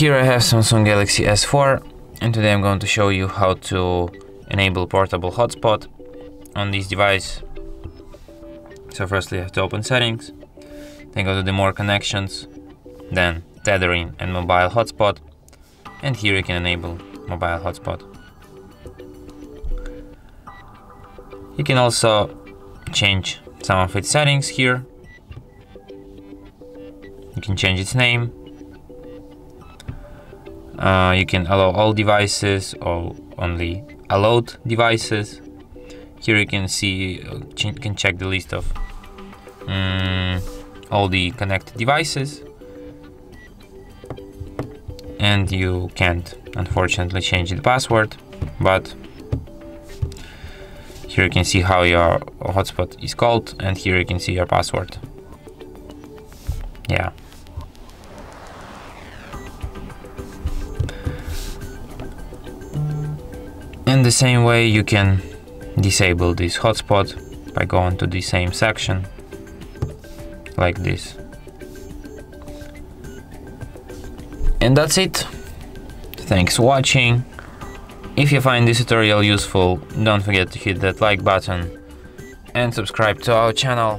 here I have Samsung Galaxy S4, and today I'm going to show you how to enable portable hotspot on this device. So firstly you have to open settings, then go to the more connections, then tethering and mobile hotspot, and here you can enable mobile hotspot. You can also change some of its settings here. You can change its name. You can allow all devices or only allowed devices. Here you can see, can check the list of all the connected devices, and you can't unfortunately change the password, but here you can see how your hotspot is called, and here you can see your password. Yeah. In the same way you can disable this hotspot by going to the same section like this. And that's it. Thanks for watching. If you find this tutorial useful, don't forget to hit that like button and subscribe to our channel.